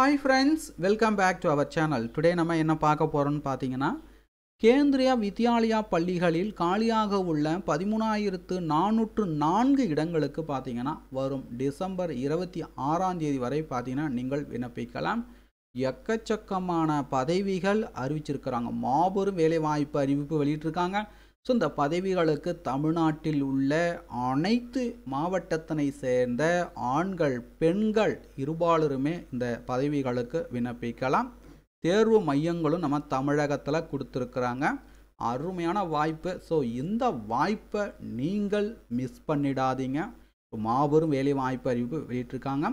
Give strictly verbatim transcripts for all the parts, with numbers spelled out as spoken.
Hi friends, welcome back to our channel. Today நம்ம என்ன பார்க்க போறோம்னு பாத்தீங்கன்னா கேந்திரிய வித்யாலயா பள்ளிகளில் காலியாக உள்ள பதிமூணாயிரத்து நானூற்று நான்கு இடங்களுக்கு பாத்தீங்கன்னா வரும் டிசம்பர் இருபத்தி ஆறாம் தேதி வரை பாத்தீங்கன்னா நீங்கள் விண்ணப்பிக்கலாம். எக்கச்சக்கமான பதவிகள் அறிவிச்சிருக்காங்க. மாபெரும் வேலைவாய்ப்பு அறிவிப்பு வெளியிட்டிருக்காங்க. சோ இந்த பதவிகளுக்கு தமிழ்நாட்டில் உள்ள அனைத்து மாவட்டத்தினை சேர்ந்த ஆண்கள் பெண்கள் இருபாலருமே இந்த பதவிகளுக்கு விண்ணப்பிக்கலாம். தேர்வு மையங்களும் நம்ம தமிழகத்துல கொடுத்திருக்காங்க. அருமையான வாய்ப்பு. சோ இந்த வாய்ப்பை நீங்கள் மிஸ் பண்ணிடாதீங்க. மாபெரும் வேலை வாய்ப்பு அறிவிப்பு வெளியிட்டிருக்காங்க.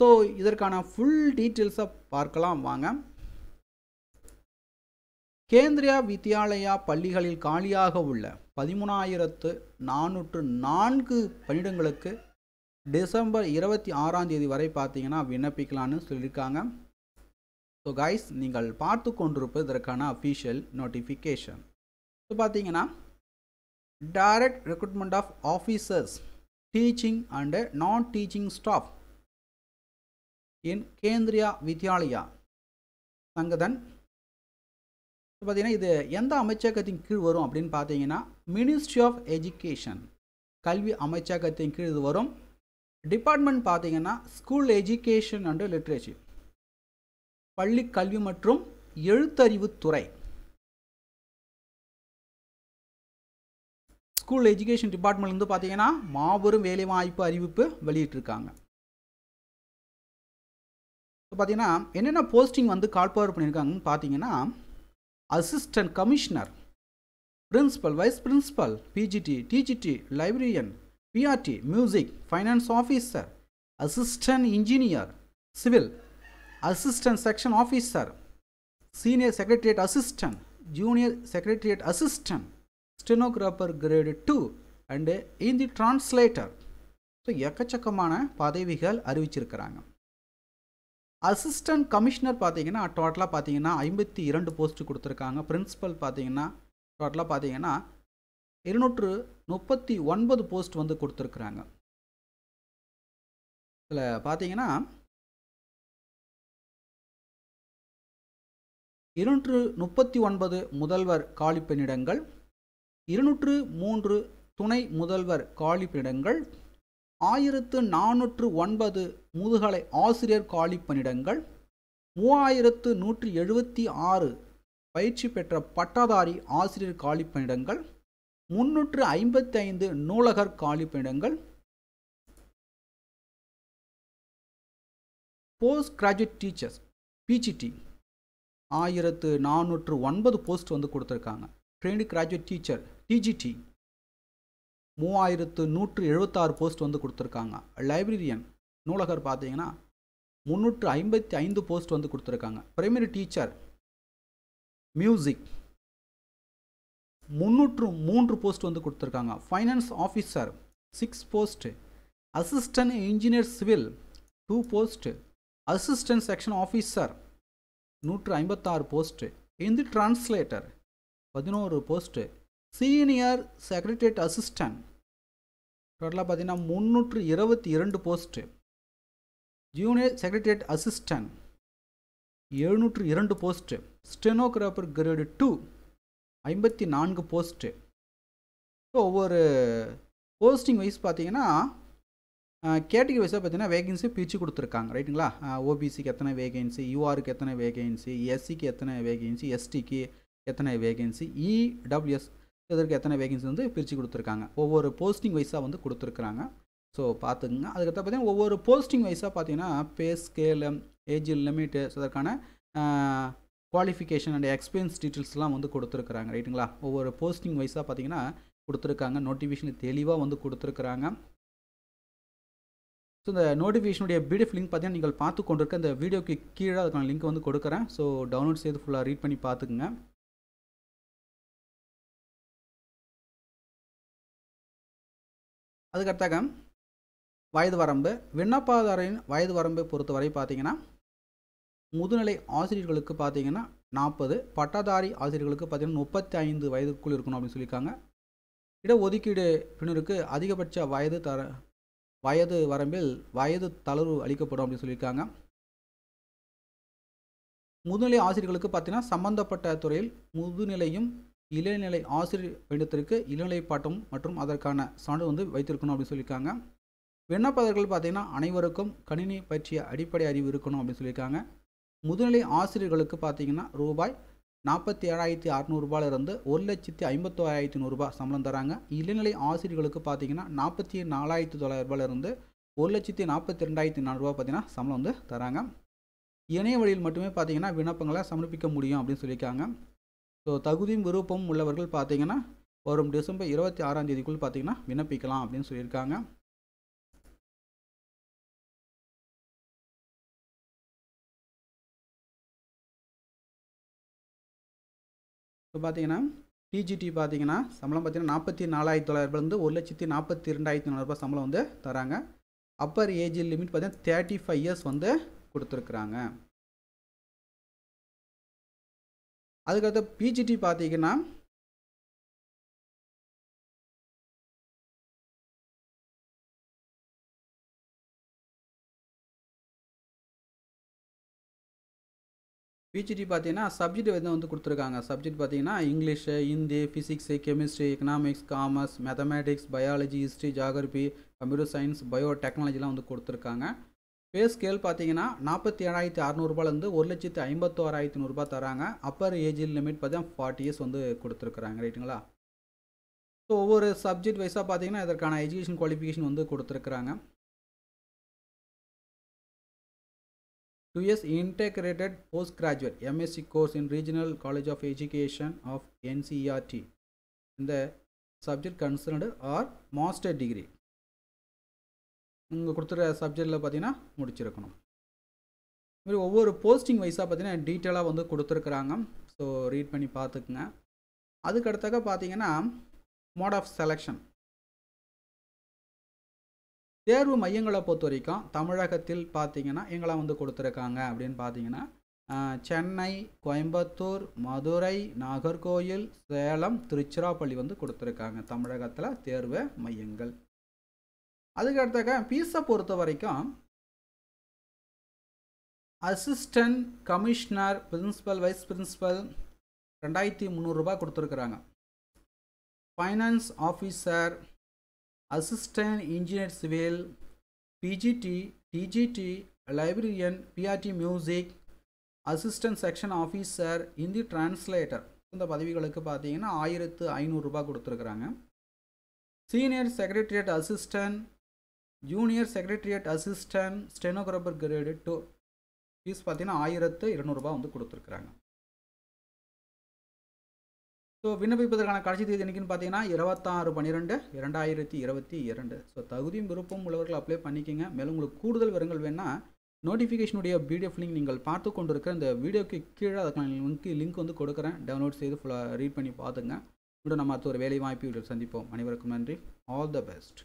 சோ இதற்கான ஃபுல் டீடைல்ஸை பார்க்கலாம் வாங்க. கேந்திரிய வித்யாலயா பள்ளிகளில் காலியாக உள்ள பதிமூணாயிரத்து நானூற்று நான்கு பணியிடங்களுக்கு டிசம்பர் இருபத்தி ஆறாம் தேதி வரை பார்த்தீங்கன்னா விண்ணப்பிக்கலாம்னு சொல்லியிருக்காங்க. ஸோ கைஸ், நீங்கள் பார்த்து கொண்டிருப்பது இதற்கான அஃபிஷியல் நோட்டிஃபிகேஷன். ஸோ பார்த்தீங்கன்னா direct recruitment of officers teaching and non teaching staff in Kendriya Vidyalaya Sangathan. So, பார்த்தீங்கன்னா இது எந்த அமைச்சகத்தின் கீழ் வரும் அப்படின்னு பார்த்தீங்கன்னா மினிஸ்ட்ரி ஆஃப் எஜுகேஷன் கல்வி அமைச்சகத்தின் கீழ் இது வரும். டிபார்ட்மெண்ட் பார்த்தீங்கன்னா ஸ்கூல் எஜுகேஷன் அண்ட் லிட்ரேச்சர் பள்ளி கல்வி மற்றும் எழுத்தறிவு துறை. ஸ்கூல் எஜுகேஷன் டிபார்ட்மெண்ட் வந்து பார்த்தீங்கன்னா மாபெரும் வேலைவாய்ப்பு அறிவிப்பு வெளியிட்டிருக்காங்க. ஸோ பார்த்தீங்கன்னா என்னென்ன போஸ்டிங் வந்து கால்பார் பண்ணியிருக்காங்கன்னு பார்த்தீங்கன்னா Assistant Commissioner, Principal, Vice Principal, P G T, T G T, Librarian, P R T, Music, Finance Officer, Assistant Engineer, Civil, Assistant Section Officer, Senior Secretariat Assistant, Junior Secretariat Assistant, Stenographer Grade two and Hindi Translator. So, எக்கச்சக்கமான பதவிகள் அறிவிச்சிருக்கிறாங்க. Assistant commissioner பார்த்தீங்கன்னா டோட்டலாக பார்த்தீங்கன்னா ஐம்பத்தி இரண்டு post கொடுத்துருக்காங்க. Principal பார்த்தீங்கன்னா டோட்டலாக பார்த்தீங்கன்னா இருநூற்று முப்பத்தி ஒன்பது போஸ்ட் வந்து கொடுத்துருக்குறாங்க. இதில் பார்த்தீங்கன்னா இருநூற்று முப்பத்தி ஒன்பது முதல்வர் காலி பணியிடங்கள், இருநூற்று மூன்று துணை முதல்வர் காலி பணியிடங்கள், ஆயிரத்து நானூற்று ஒன்பது முதுகலை ஆசிரியர் காலி பணியிடங்கள், மூவாயிரத்து நூற்றி எழுபத்தி ஆறு பயிற்சி பெற்ற பட்டாதாரி ஆசிரியர் காலி பணியிடங்கள், முன்னூற்று ஐம்பத்தி ஐந்து நூலகர் காலி பணியிடங்கள், போஸ்ட் கிராஜுவேட் டீச்சர்ஸ் பிஜிடி ஆயிரத்து நானூற்று ஒன்பது போஸ்ட் வந்து கொடுத்துருக்காங்க. ட்ரெயின்டு கிராஜுவேட் டீச்சர் டிஜிடி மூவாயிரத்து நூற்று எழுபத்தாறு போஸ்ட் வந்து கொடுத்துருக்காங்க. லைப்ரரியன் நூலகர் பார்த்தீங்கன்னா முந்நூற்று ஐம்பத்தி ஐந்து போஸ்ட் வந்து கொடுத்துருக்காங்க. பிரைமரி டீச்சர் மியூசிக் முந்நூற்று மூன்று போஸ்ட் வந்து கொடுத்துருக்காங்க. Finance officer six post, assistant engineer civil two post, assistant section officer நூற்று ஐம்பத்தாறு போஸ்ட்டு, ஹிந்தி டிரான்ஸ்லேட்டர் பதினோரு போஸ்ட்டு, சீனியர் செக்ரட்டரியேட் அசிஸ்டன்ட் டோட்டலாக பார்த்தீங்கன்னா முந்நூற்று இருபத்தி இரண்டு போஸ்ட்டு, ஜூனியர் செக்ரட்டரியேட் அசிஸ்டன்ட் எழுநூற்று இரண்டு போஸ்ட்டு, ஸ்டெனோகிராஃபர் கிரேடு டூ ஐம்பத்தி நான்கு போஸ்ட்டு. ஸோ ஒவ்வொரு போஸ்டிங் வைஸ் பார்த்தீங்கன்னா கேட்டகரி வைஸாக பார்த்தீங்கன்னா வேகன்சி பிரித்து கொடுத்துருக்காங்க. ரைட்டுங்களா? ஓபிசிக்கு எத்தனை வேகன்சி, யூஆருக்கு எத்தனை வேகன்சி, எஸ்சிக்கு எத்தனை வேகன்சி, எஸ்டிக்கு எத்தனை வேகன்சி, இடபிள்யூஎஸ் இதற்கு எத்தனை வேகன்சி வந்து பிரித்து கொடுத்துருக்காங்க. ஒவ்வொரு போஸ்டிங் வைஸாக வந்து கொடுத்துருக்குறாங்க. ஸோ பார்த்துக்குங்க. அதுக்கப்புறம் பார்த்தீங்கன்னா ஒவ்வொரு போஸ்டிங் வைஸாக பார்த்தீங்கன்னா pay scale, age limit, so அதற்கான குவாலிஃபிகேஷன் அண்ட் எக்ஸ்பீரியன்ஸ் டீட்டெயில்ஸ்லாம் வந்து கொடுத்துருக்குறாங்க. ரைட்டுங்களா? ஒவ்வொரு போஸ்டிங் வைஸாக பார்த்தீங்கன்னா கொடுத்துருக்காங்க. நோட்டிஃபிகேஷன் தெளிவாக வந்து கொடுத்துருக்குறாங்க. ஸோ இந்த நோட்டிஃபிகேஷனுடைய பிடிஎஃப் லிங்க் பார்த்தீங்கன்னா நீங்கள் பார்த்து கொண்டிருக்க இந்த வீடியோக்கு கீழே அதுக்கான லிங்க் வந்து கொடுக்குறேன். ஸோ டவுன்லோட் செய்து ஃபுல்லாக ரீட் பண்ணி பார்த்துக்குங்க. அதுக்கடுத்தாக வயது வரம்பு, விண்ணப்பதாரின் வயது வரம்பை பொறுத்தவரை பார்த்தீங்கன்னா முதுநிலை ஆசிரியர்களுக்கு பார்த்தீங்கன்னா நாற்பது, பட்டதாரி ஆசிரியர்களுக்கு பார்த்தீங்கன்னா முப்பத்தி ஐந்து வயதுக்குள் இருக்கணும் அப்படின்னு சொல்லியிருக்காங்க. இடஒதுக்கீடு பின்னருக்கு அதிகபட்ச வயது தர வயது வரம்பில் வயது தளர்வு அளிக்கப்படும் அப்படின்னு சொல்லியிருக்காங்க. முதுநிலை ஆசிரியர்களுக்கு பார்த்தீங்கன்னா சம்பந்தப்பட்ட துறையில் முதுநிலையும் இளநிலை ஆசிரியர் வேண்டத்திற்கு இளநிலை பட்டம் மற்றும் அதற்கான சான்று வந்து வைத்திருக்கணும் அப்படின்னு சொல்லியிருக்காங்க. விண்ணப்பதாரர்கள் பார்த்தீங்கன்னா அனைவருக்கும் கணினி பற்றிய அடிப்படை அறிவு இருக்கணும் அப்படின்னு சொல்லியிருக்காங்க. முதுநிலை ஆசிரியர்களுக்கு பார்த்தீங்கன்னா ரூபாய் நாற்பத்தி ஏழாயிரத்தி அறநூறுபாலிருந்து ஒரு லட்சத்தி ஐம்பத்தோராயிரத்தி நூறுரூபா சம்பளம் தராங்க. இளநிலை ஆசிரியர்களுக்கு பார்த்தீங்கன்னா நாற்பத்தி நாலாயிரத்தி தொள்ளாயிரம் ரூபாயிலிருந்து ஒரு லட்சத்தி நாற்பத்தி ரெண்டாயிரத்தி நாலு ரூபா பார்த்தீங்கன்னா சம்பளம் வந்து தராங்க. இணைய வழியில் மட்டுமே பார்த்தீங்கன்னா விண்ணப்பங்களை சமர்ப்பிக்க முடியும் அப்படின்னு சொல்லியிருக்காங்க. ஸோ தகுதியும் விருப்பமும் உள்ளவர்கள் பார்த்தீங்கன்னா வரும் டிசம்பர் இருபத்தி ஆறாம் தேதிக்குள் பார்த்தீங்கன்னா விண்ணப்பிக்கலாம் அப்படின்னு சொல்லியிருக்காங்க. இப்போ பார்த்தீங்கன்னா டிஜிடி பார்த்தீங்கன்னா சம்பளம் பார்த்தீங்கன்னா நாற்பத்தி நாலாயிரத்தி தொள்ளாயிரரூபாயிலிருந்து ஒரு லட்சத்தி நாற்பத்தி ரெண்டாயிரத்தி நாலு ரூபா சம்பளம் வந்து தராங்க. அப்பர் ஏஜ் லிமிட் பார்த்தீங்கன்னா தேர்ட்டி ஃபைவ் இயர்ஸ் வந்து கொடுத்துருக்குறாங்க. அதுக்கடுத்து பிஜிடி பார்த்தீங்கன்னா பிஜிடி பார்த்தீங்கன்னா சப்ஜெக்ட் வந்து வந்து கொடுத்துருக்காங்க. சப்ஜெக்ட் பார்த்தீங்கன்னா English, Hindi, physics, chemistry, economics, commerce, mathematics, biology, history, geography, computer science, bio டெக்னாலஜிலாம் வந்து கொடுத்துருக்காங்க. பே ஸ்கேல் பார்த்தீங்கன்னா நாற்பத்தி ஏழாயிரத்தி அறநூறுபாலேருந்து ஒரு லட்சத்து ஐம்பத்தோராயிரத்தி நூறுரூபா தராங்க. அப்பர் ஏஜ் லிமிட் பார்த்தீங்கன்னா ஃபார்ட்டி இயர்ஸ் வந்து கொடுத்துருக்குறாங்க. ரைட்டுங்களா? ஸோ ஒவ்வொரு சப்ஜெக்ட் வைஸாக பார்த்தீங்கன்னா இதற்கான எஜுகேஷன் குவாலிஃபிகேஷன் வந்து கொடுத்துருக்குறாங்க. Two years integrated post graduate MSc course in regional college of education of NCERT இந்த subject concerned or master degree இங்கே கொடுத்துருக்க சப்ஜெக்டில் பார்த்தீங்கன்னா முடிச்சிருக்கணும். இதுமாதிரி ஒவ்வொரு போஸ்டிங் வைஸாக பார்த்தீங்கன்னா டீட்டெயிலாக வந்து கொடுத்துருக்குறாங்க. ஸோ ரீட் பண்ணி பார்த்துக்குங்க. அதுக்கடுத்தாக்க பார்த்தீங்கன்னா மோட் ஆஃப் செலெக்ஷன் தேர்வு மையங்களை பொறுத்த வரைக்கும் தமிழகத்தில் பார்த்தீங்கன்னா எங்கெல்லாம் வந்து கொடுத்துருக்காங்க அப்படின்னு பார்த்தீங்கன்னா சென்னை, கோயம்புத்தூர், மதுரை, நாகர்கோயில், சேலம், திருச்சிராப்பள்ளி வந்து கொடுத்துருக்காங்க தமிழகத்தில் தேர்வு மையங்கள். அதுக்கடுத்தாக்க பீஸை பொறுத்த வரைக்கும் assistant commissioner, principal, vice principal ரெண்டாயிரத்தி முந்நூறுரூபா கொடுத்துருக்குறாங்க. Finance officer, assistant engineer civil, PGT, TGT, librarian, PRT music, assistant section officer, Hindi translator இந்த பதவிகளுக்கு பார்த்தீங்கன்னா ஆயிரத்து ஐநூறுரூபா கொடுத்துருக்குறாங்க. Senior secretariat assistant, junior secretariat assistant, stenographer grade two fees பார்த்தீங்கன்னா ஆயிரத்து இருநூறுபா வந்து கொடுத்துருக்குறாங்க. ஸோ விண்ணப்பிப்பதற்கான கடைசி தேதி என்னைக்குன்னு பார்த்தீங்கன்னா இருபத்தாறு பன்னிரெண்டு இரண்டாயிரத்தி இருபத்தி இரண்டு ஸோ தகுதியும் விருப்பம் உள்ளவர்கள் அப்ளை பண்ணிக்கோங்க. மேலும் உங்களுக்கு கூடுதல் விவரங்கள் வேணால் நோட்டிஃபிகேஷனுடைய பிடிஎஃப் லிங்க் நீங்கள் பார்த்து கொண்டு இருக்கிற இந்த வீடியோக்கு கீழே அதுக்கான லிங்க் லிங்க் வந்து கொடுக்குறேன். டவுன்லோட் செய்து ஃபுல்லாக ரீட் பண்ணி பார்த்துங்க. நம்ம அடுத்த ஒரு வேலை வாய்ப்பு சந்திப்போம். அனைவருக்கும் நன்றி. All the best.